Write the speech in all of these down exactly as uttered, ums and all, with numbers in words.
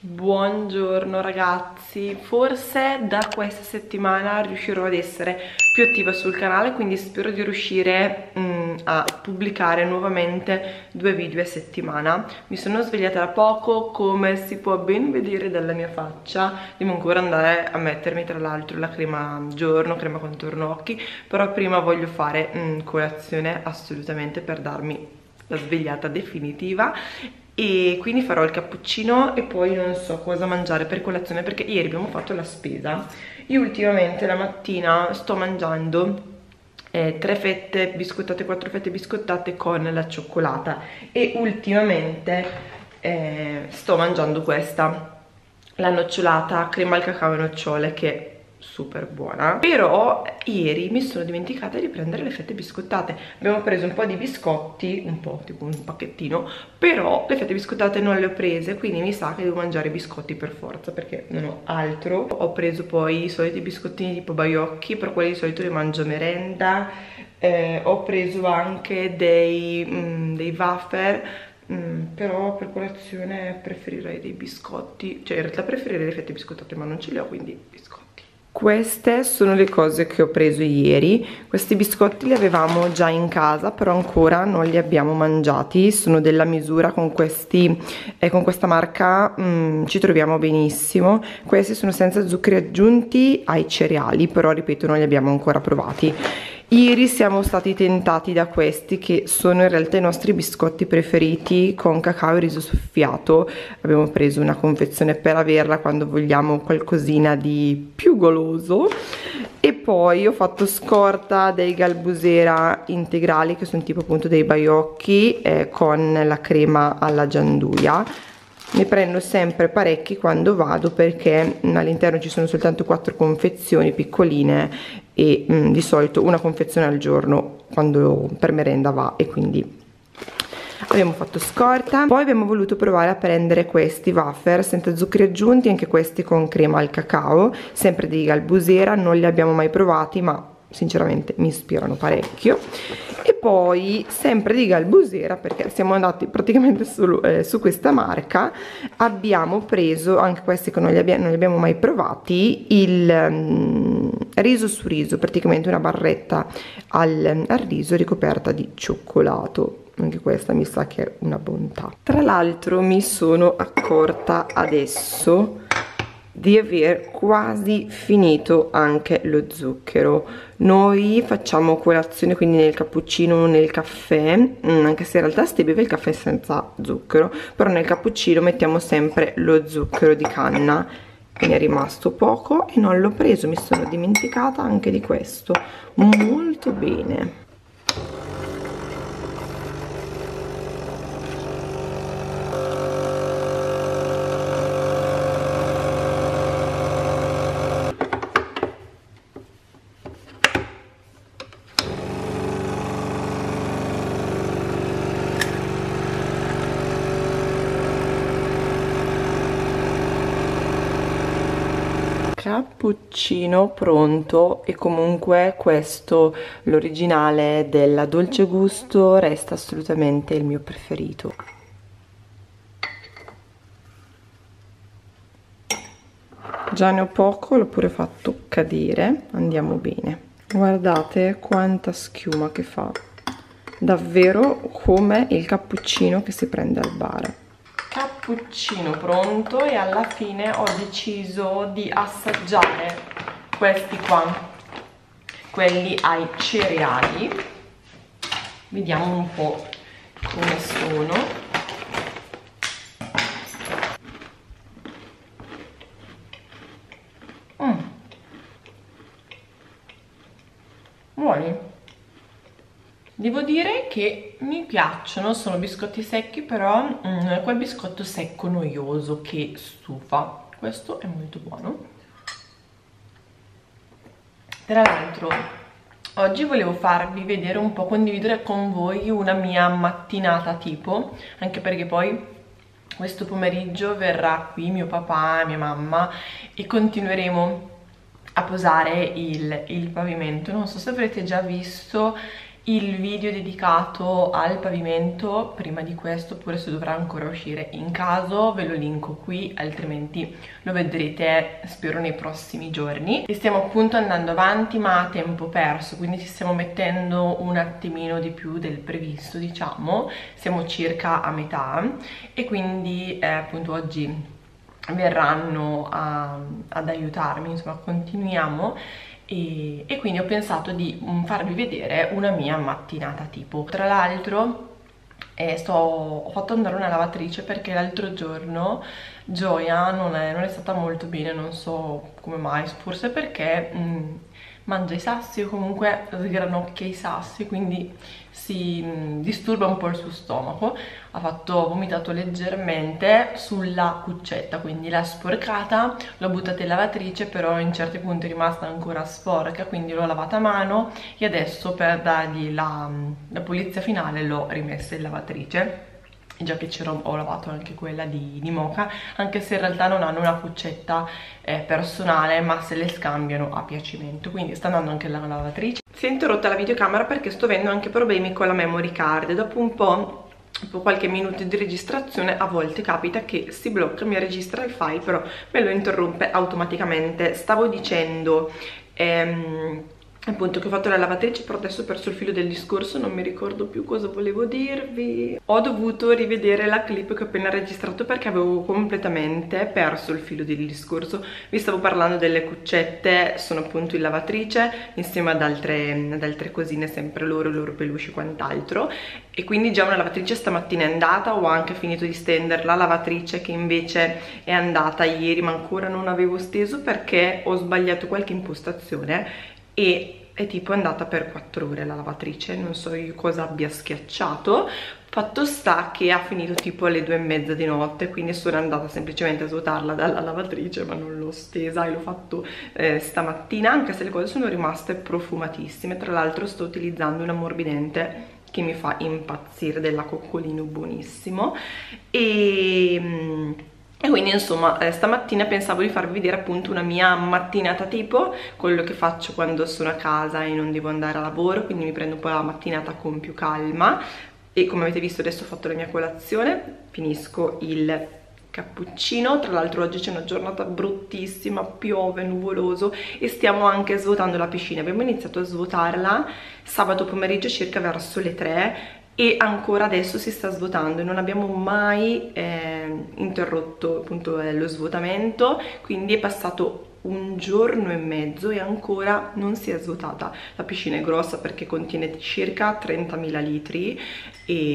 Buongiorno ragazzi, forse da questa settimana riuscirò ad essere più attiva sul canale, quindi spero di riuscire mh, a pubblicare nuovamente due video a settimana. Mi sono svegliata da poco, come si può ben vedere dalla mia faccia. Devo ancora andare a mettermi tra l'altro la crema giorno, crema contorno occhi, però prima voglio fare mh, colazione assolutamente per darmi la svegliata definitiva. E quindi farò il cappuccino e poi non so cosa mangiare per colazione, perché ieri abbiamo fatto la spesa. Io ultimamente la mattina sto mangiando eh, tre fette biscottate, quattro fette biscottate con la cioccolata, e ultimamente eh, sto mangiando questa, la nocciolata, crema al cacao e nocciole, che è super buona. Però ieri mi sono dimenticata di prendere le fette biscottate. Abbiamo preso un po' di biscotti, un po', tipo un pacchettino, però le fette biscottate non le ho prese, quindi mi sa che devo mangiare i biscotti per forza, perché non ho altro. Ho preso poi i soliti biscottini tipo Baiocchi, però quelli di solito li mangio a merenda. eh, Ho preso anche dei, mh, dei wafer. Mm, però per colazione preferirei dei biscotti, cioè in realtà preferirei le fette biscottate, ma non ce le ho, quindi biscotti. Queste sono le cose che ho preso ieri. Questi biscotti li avevamo già in casa, però ancora non li abbiamo mangiati. Sono della misura, con questi eh, con questa marca mm, ci troviamo benissimo. Questi sono senza zuccheri aggiunti ai cereali, però ripeto non li abbiamo ancora provati. Ieri siamo stati tentati da questi, che sono in realtà i nostri biscotti preferiti con cacao e riso soffiato. Abbiamo preso una confezione per averla quando vogliamo qualcosina di più goloso. E poi ho fatto scorta dei Galbusera integrali, che sono tipo appunto dei Baiocchi eh, con la crema alla gianduia. Ne prendo sempre parecchi quando vado, perché all'interno ci sono soltanto quattro confezioni piccoline e mh, di solito una confezione al giorno quando per merenda va, e quindi abbiamo fatto scorta. Poi abbiamo voluto provare a prendere questi wafer senza zuccheri aggiunti, anche questi con crema al cacao, sempre di Galbusera. Non li abbiamo mai provati, ma sinceramente mi ispirano parecchio. E poi sempre di Galbusera, perché siamo andati praticamente su, eh, su questa marca, abbiamo preso anche questi che non li, abbia, non li abbiamo mai provati, il mm, riso su riso, praticamente una barretta al, al riso ricoperta di cioccolato. Anche questa mi sa che è una bontà. Tra l'altro mi sono accorta adesso di aver quasi finito anche lo zucchero. Noi facciamo colazione quindi nel cappuccino, nel caffè, anche se in realtà si beve il caffè senza zucchero, però nel cappuccino mettiamo sempre lo zucchero di canna. Ne è rimasto poco e non l'ho preso, mi sono dimenticata anche di questo. Molto bene. Cappuccino pronto, e comunque questo, l'originale della Dolce Gusto, resta assolutamente il mio preferito. Già ne ho poco, l'ho pure fatto cadere, andiamo bene. Guardate quanta schiuma che fa, davvero come il cappuccino che si prende al bar. Cappuccino pronto, e alla fine ho deciso di assaggiare questi qua, quelli ai cereali. Vediamo un po' come sono. Mm. Buoni. Devo dire che mi piacciono, sono biscotti secchi, però non è quel biscotto secco noioso che stufa. Questo è molto buono. Tra l'altro oggi volevo farvi vedere un po', condividere con voi una mia mattinata tipo, anche perché poi questo pomeriggio verrà qui mio papà, mia mamma, e continueremo a posare il, il pavimento. Non so se avrete già visto il video dedicato al pavimento prima di questo, oppure se dovrà ancora uscire in caso ve lo linko qui, altrimenti lo vedrete spero nei prossimi giorni. E stiamo appunto andando avanti ma a tempo perso, quindi ci stiamo mettendo un attimino di più del previsto, diciamo siamo circa a metà, e quindi eh, appunto oggi verranno a, ad aiutarmi, insomma continuiamo. E, e quindi ho pensato di farvi vedere una mia mattinata tipo. Tra l'altro eh, sto, ho fatto andare una lavatrice perché l'altro giorno Gioia non è, non è stata molto bene, non so come mai, forse perché mh, mangia i sassi o comunque sgranocchia i sassi, quindi si mh, disturba un po' il suo stomaco. Ha fatto vomitato leggermente sulla cuccetta, quindi l'ha sporcata, l'ho buttata in lavatrice, però in certi punti è rimasta ancora sporca, quindi l'ho lavata a mano e adesso per dargli la, la pulizia finale l'ho rimessa in lavatrice. E già che c'ero ho lavato anche quella di, di Moka, anche se in realtà non hanno una cuccetta eh, personale, ma se le scambiano a piacimento, quindi sta andando anche la lavatrice. Si è interrotta la videocamera perché sto avendo anche problemi con la memory card. Dopo un po', dopo qualche minuto di registrazione, a volte capita che si blocca, mi registra il file, però me lo interrompe automaticamente. Stavo dicendo ehm, appunto che ho fatto la lavatrice, però adesso ho perso il filo del discorso, non mi ricordo più cosa volevo dirvi. Ho dovuto rivedere la clip che ho appena registrato perché avevo completamente perso il filo del discorso. Vi stavo parlando delle cuccette, sono appunto in lavatrice insieme ad altre, ad altre cosine, sempre loro, loro peluche e quant'altro, e quindi già una lavatrice stamattina è andata. Ho anche finito di stendere la lavatrice che invece è andata ieri, ma ancora non avevo steso perché ho sbagliato qualche impostazione e è tipo andata per quattro ore la lavatrice, non so io cosa abbia schiacciato. Fatto sta che ha finito tipo alle due e mezza di notte, quindi sono andata semplicemente a svuotarla dalla lavatrice, ma non l'ho stesa e l'ho fatto eh, stamattina, anche se le cose sono rimaste profumatissime. Tra l'altro sto utilizzando un ammorbidente che mi fa impazzire, della Coccolino, buonissimo. E... E quindi insomma eh, stamattina pensavo di farvi vedere appunto una mia mattinata tipo, quello che faccio quando sono a casa e non devo andare a lavoro, quindi mi prendo un po' la mattinata con più calma. E come avete visto adesso ho fatto la mia colazione, finisco il cappuccino. Tra l'altro oggi c'è una giornata bruttissima, piove, nuvoloso, e stiamo anche svuotando la piscina. Abbiamo iniziato a svuotarla sabato pomeriggio circa verso le tre e ancora adesso si sta svuotando, e non abbiamo mai eh, interrotto appunto eh, lo svuotamento, quindi è passato un giorno e mezzo e ancora non si è svuotata. La piscina è grossa perché contiene circa trentamila litri e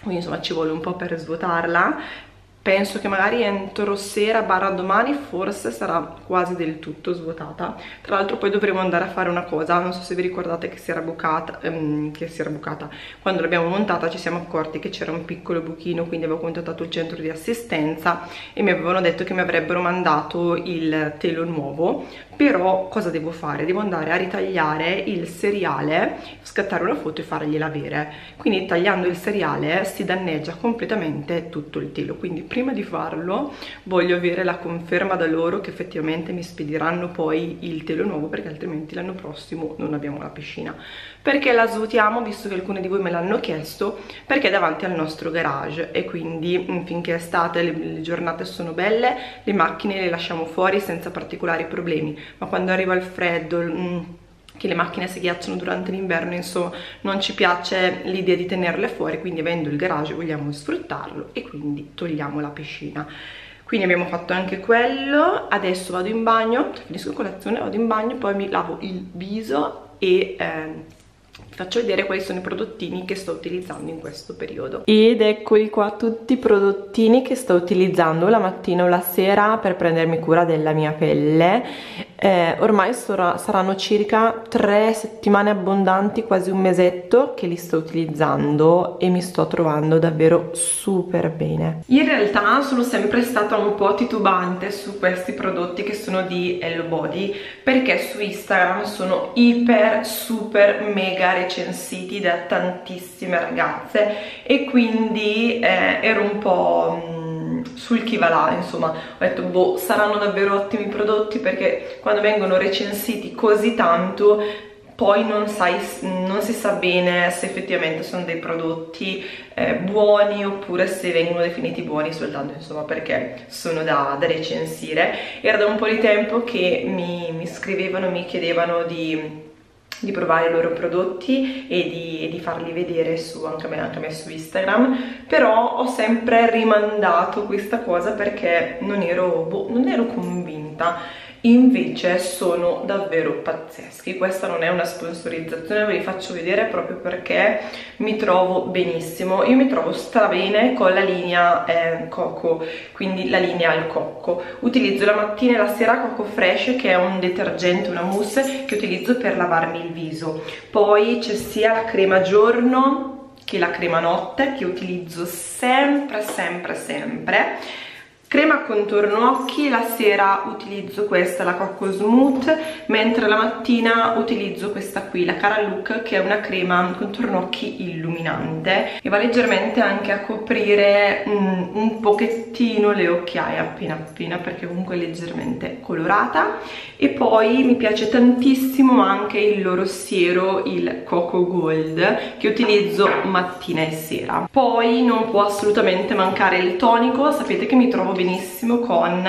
quindi insomma ci vuole un po' per svuotarla. Penso che magari entro sera barra domani forse sarà quasi del tutto svuotata. Tra l'altro poi dovremo andare a fare una cosa, non so se vi ricordate che si era bucata, ehm, che si era bucata. Quando l'abbiamo montata ci siamo accorti che c'era un piccolo buchino, quindi avevo contattato il centro di assistenza e mi avevano detto che mi avrebbero mandato il telo nuovo. Però cosa devo fare? Devo andare a ritagliare il seriale, scattare una foto e fargliela avere. Quindi tagliando il seriale si danneggia completamente tutto il telo, quindi prima di farlo voglio avere la conferma da loro che effettivamente mi spediranno poi il telo nuovo, perché altrimenti l'anno prossimo non abbiamo la piscina. Perché la svuotiamo? Visto che alcune di voi me l'hanno chiesto, perché è davanti al nostro garage e quindi finché è estate le, le giornate sono belle, le macchine le lasciamo fuori senza particolari problemi, ma quando arriva il freddo, mh, che le macchine si ghiacciano durante l'inverno, insomma non ci piace l'idea di tenerle fuori, quindi avendo il garage vogliamo sfruttarlo e quindi togliamo la piscina. Quindi abbiamo fatto anche quello. Adesso vado in bagno, finisco colazione, vado in bagno, poi mi lavo il viso e... Eh, vi faccio vedere quali sono i prodottini che sto utilizzando in questo periodo. Ed eccoli qua tutti i prodottini che sto utilizzando la mattina o la sera per prendermi cura della mia pelle. Eh, ormai sora, saranno circa tre settimane abbondanti, quasi un mesetto che li sto utilizzando e mi sto trovando davvero super bene. In realtà sono sempre stata un po' titubante su questi prodotti che sono di Hello Body, perché su Instagram sono iper super mega recensiti da tantissime ragazze e quindi eh, ero un po' sul chi va là, insomma ho detto boh, saranno davvero ottimi prodotti, perché quando vengono recensiti così tanto poi non, sai, non si sa bene se effettivamente sono dei prodotti eh, buoni oppure se vengono definiti buoni soltanto, insomma, perché sono da, da recensire. Era da un po' di tempo che mi, mi scrivevano, mi chiedevano di... di provare i loro prodotti e di, di farli vedere su, anche, a me, anche a me su Instagram, però ho sempre rimandato questa cosa perché non ero, boh, non ero convinta. Invece sono davvero pazzeschi. Questa non è una sponsorizzazione, ve li faccio vedere proprio perché mi trovo benissimo. Io mi trovo strabene con la linea eh, cocco, quindi la linea al cocco. Utilizzo la mattina e la sera Cocco Fresh, che è un detergente, una mousse che utilizzo per lavarmi il viso. Poi c'è sia la crema giorno che la crema notte, che utilizzo sempre sempre sempre. Crema contorno occhi, la sera utilizzo questa, la Cocco Smooth, mentre la mattina utilizzo questa qui, la Cara Look, che è una crema contorno occhi illuminante e va leggermente anche a coprire un, un pochettino le occhiaie appena appena, perché comunque è leggermente colorata. E poi mi piace tantissimo anche il loro siero, il Cocco Gold, che utilizzo mattina e sera. Poi non può assolutamente mancare il tonico. Sapete che mi trovo benissimo con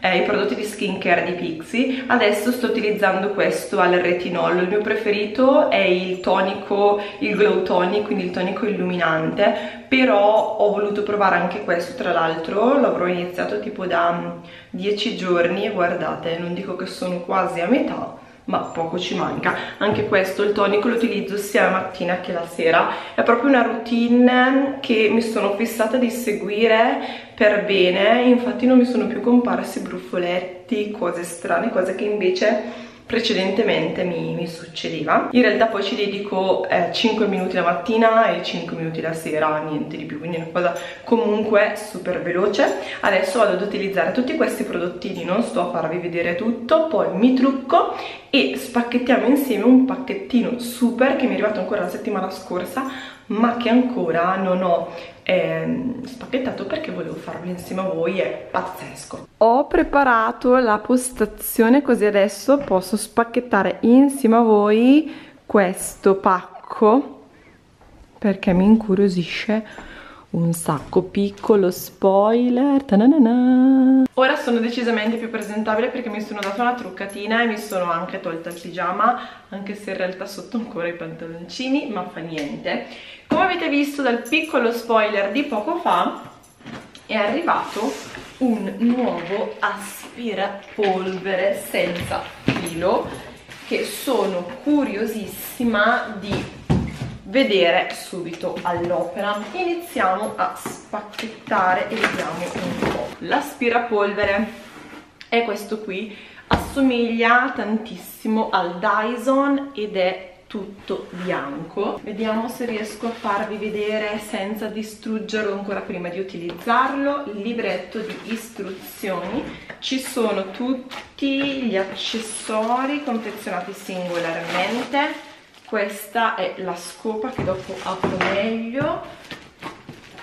eh, i prodotti di skincare di Pixi. Adesso sto utilizzando questo al retinolo. Il mio preferito è il tonico, il glow tonic, quindi il tonico illuminante, però ho voluto provare anche questo. Tra l'altro l'avrò iniziato tipo da dieci giorni e guardate, non dico che sono quasi a metà, ma poco ci manca. Anche questo, il tonico, lo utilizzo sia la mattina che la sera. È proprio una routine che mi sono fissata di seguire per bene, infatti non mi sono più comparsi brufoletti, cose strane, cose che invece precedentemente mi, mi succedeva. In realtà poi ci dedico eh, cinque minuti la mattina e cinque minuti la sera, niente di più, quindi è una cosa comunque super veloce. Adesso vado ad utilizzare tutti questi prodottini, non sto a farvi vedere tutto, poi mi trucco e spacchettiamo insieme un pacchettino super che mi è arrivato ancora la settimana scorsa, ma che ancora non ho ehm, spacchettato perché volevo farlo insieme a voi. È pazzesco. Ho preparato la postazione, così adesso posso spacchettare insieme a voi questo pacco perché mi incuriosisce un sacco. Piccolo spoiler, tananana. Ora sono decisamente più presentabile perché mi sono data una truccatina e mi sono anche tolta il pigiama, anche se in realtà sotto ancora i pantaloncini, ma fa niente. Come avete visto dal piccolo spoiler di poco fa, è arrivato un nuovo aspirapolvere senza filo che sono curiosissima di vedere subito all'opera. Iniziamo a spacchettare e vediamo un po'. L'aspirapolvere è questo qui, assomiglia tantissimo al Dyson ed è tutto bianco. Vediamo se riesco a farvi vedere senza distruggerlo ancora prima di utilizzarlo. Il libretto di istruzioni, ci sono tutti gli accessori confezionati singolarmente. Questa è la scopa che dopo apro meglio.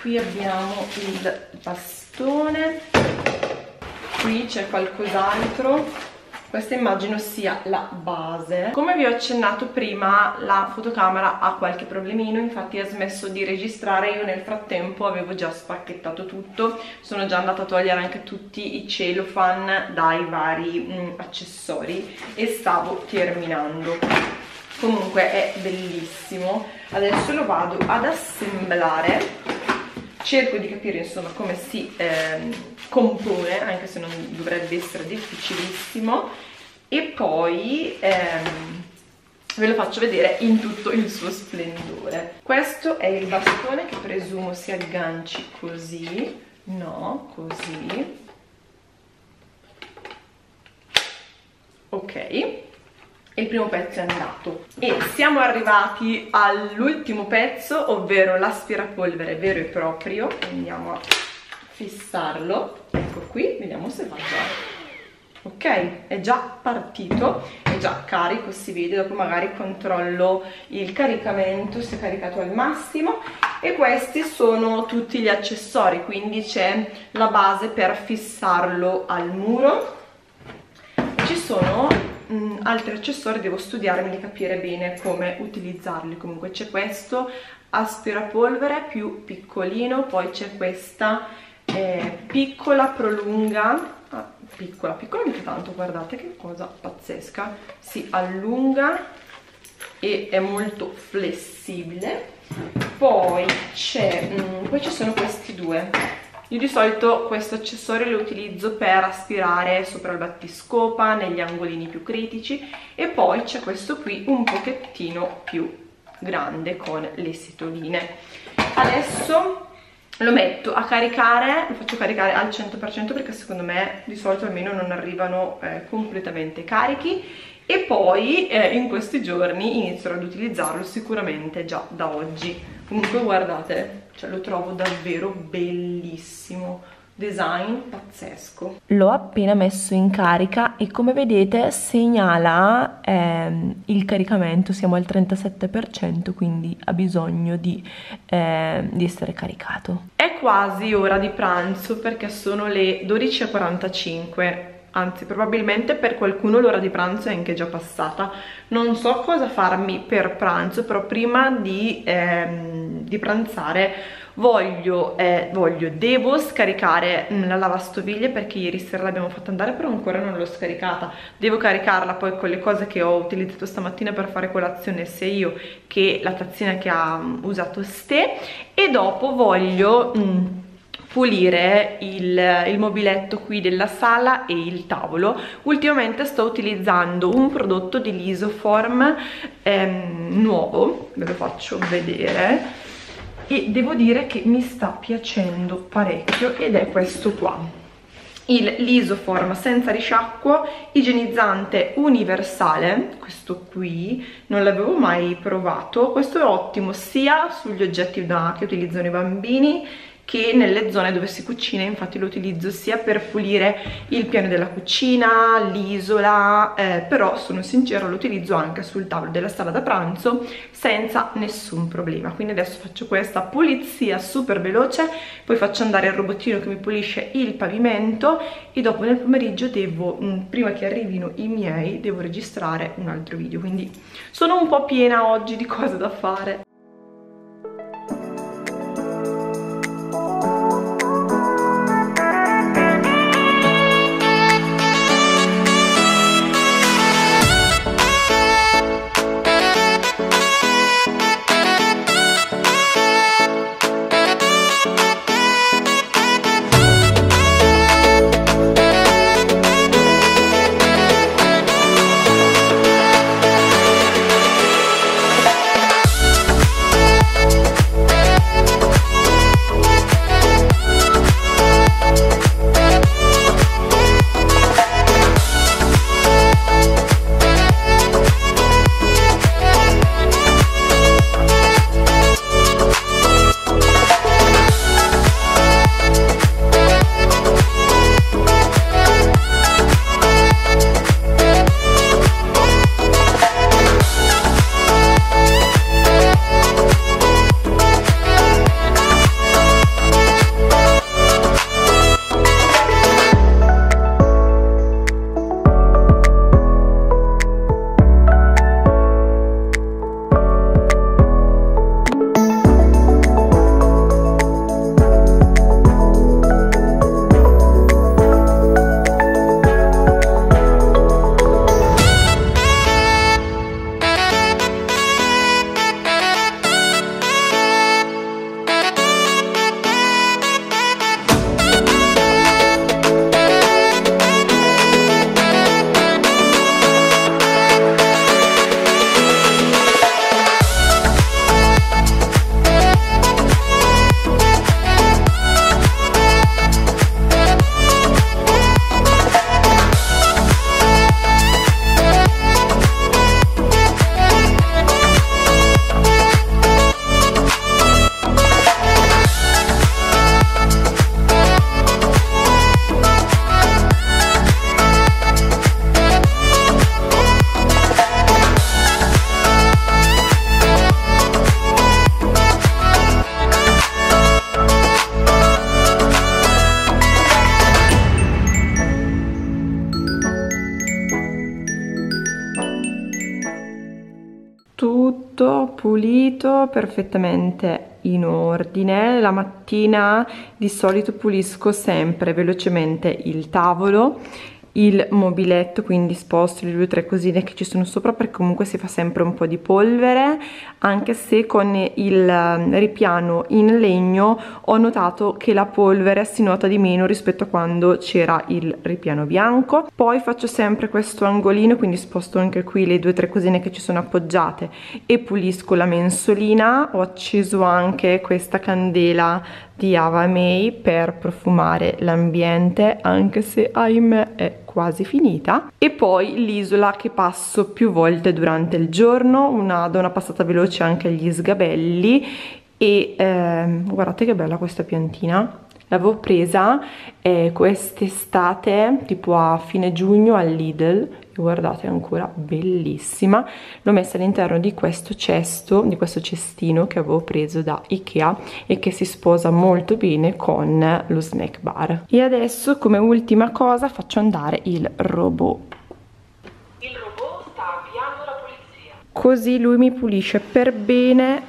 Qui abbiamo il bastone. Qui c'è qualcos'altro. Questa immagino sia la base. Come vi ho accennato prima, la fotocamera ha qualche problemino, infatti ha smesso di registrare. Io nel frattempo avevo già spacchettato tutto. Sono già andata a togliere anche tutti i cellophane dai vari mh, accessori e stavo terminando. Comunque è bellissimo. Adesso lo vado ad assemblare, cerco di capire insomma come si eh, compone, anche se non dovrebbe essere difficilissimo, e poi ehm, ve lo faccio vedere in tutto il suo splendore. Questo è il bastone che presumo si agganci così, no, così, ok. Il primo pezzo è andato e siamo arrivati all'ultimo pezzo, ovvero l'aspirapolvere vero e proprio. Andiamo a fissarlo, ecco qui, vediamo se va già. Ok, è già partito, è già carico, si vede, dopo magari controllo il caricamento se è caricato al massimo. E questi sono tutti gli accessori, quindi c'è la base per fissarlo al muro. Ci sono mh, altri accessori devo studiarmeli e capire bene come utilizzarli. Comunque c'è questo aspirapolvere più piccolino, poi c'è questa eh, piccola prolunga, ah, piccola, piccola mica tanto, guardate che cosa pazzesca, si allunga e è molto flessibile. Poi c'è, mh, poi ci sono questi due. Io di solito questo accessorio lo utilizzo per aspirare sopra il battiscopa, negli angolini più critici, e poi c'è questo qui un pochettino più grande con le setoline. Adesso lo metto a caricare, lo faccio caricare al cento per cento perché secondo me di solito almeno non arrivano eh, completamente carichi, e poi eh, in questi giorni inizierò ad utilizzarlo sicuramente già da oggi. Comunque guardate, cioè lo trovo davvero bellissimo, design pazzesco. L'ho appena messo in carica e come vedete segnala ehm, il caricamento, siamo al trentasette per cento, quindi ha bisogno di, ehm, di essere caricato. È quasi ora di pranzo perché sono le dodici e quarantacinque, anzi probabilmente per qualcuno l'ora di pranzo è anche già passata. Non so cosa farmi per pranzo, però prima di... Ehm, di pranzare voglio, eh, voglio, devo scaricare la lavastoviglie perché ieri sera l'abbiamo fatta andare però ancora non l'ho scaricata. Devo caricarla poi con le cose che ho utilizzato stamattina per fare colazione, sia io che la tazzina che ha usato Ste, e dopo voglio mh, pulire il, il mobiletto qui della sala e il tavolo. Ultimamente sto utilizzando un prodotto di Lisoform ehm, nuovo, ve lo faccio vedere, e devo dire che mi sta piacendo parecchio, ed è questo qua, il Lisoform senza risciacquo igienizzante universale. Questo qui non l'avevo mai provato, questo è ottimo sia sugli oggetti da, che utilizzano i bambini, che nelle zone dove si cucina. Infatti lo utilizzo sia per pulire il piano della cucina, l'isola, eh, però sono sincera lo utilizzo anche sul tavolo della sala da pranzo senza nessun problema. Quindi adesso faccio questa pulizia super veloce, poi faccio andare il robottino che mi pulisce il pavimento, e dopo nel pomeriggio devo, prima che arrivino i miei, devo registrare un altro video, quindi sono un po' piena oggi di cose da fare. tutto pulito, perfettamente in ordine. La mattina di solito pulisco sempre velocemente il tavolo, il mobiletto, quindi sposto le due o tre cosine che ci sono sopra perché comunque si fa sempre un po' di polvere, anche se con il ripiano in legno ho notato che la polvere si nota di meno rispetto a quando c'era il ripiano bianco. Poi faccio sempre questo angolino, quindi sposto anche qui le due o tre cosine che ci sono appoggiate e pulisco la mensolina. Ho acceso anche questa candela di Ava May per profumare l'ambiente, anche se ahimè è quasi finita. E poi l'isola che passo più volte durante il giorno, una, do una passata veloce anche agli sgabelli. E ehm, guardate che bella questa piantina, l'avevo presa eh, quest'estate tipo a fine giugno al Lidl, guardate è ancora bellissima. L'ho messa all'interno di questo cesto, di questo cestino che avevo preso da Ikea e che si sposa molto bene con lo snack bar. E adesso come ultima cosa faccio andare il robot. Il robot sta avviando la pulizia, così lui mi pulisce per bene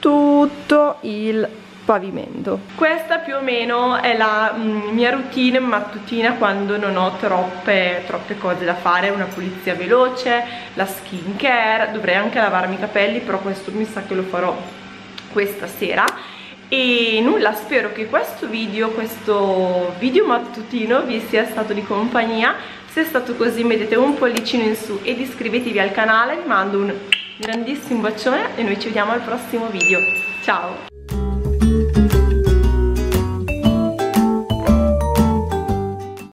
tutto il pavimento. Questa più o meno è la mh, mia routine mattutina quando non ho troppe, troppe cose da fare, una pulizia veloce, la skin care, dovrei anche lavarmi i capelli, però questo mi sa che lo farò questa sera. E nulla, spero che questo video, questo video mattutino vi sia stato di compagnia. Se è stato così mettete un pollicino in su ed iscrivetevi al canale, vi mando un grandissimo bacione e noi ci vediamo al prossimo video. Ciao!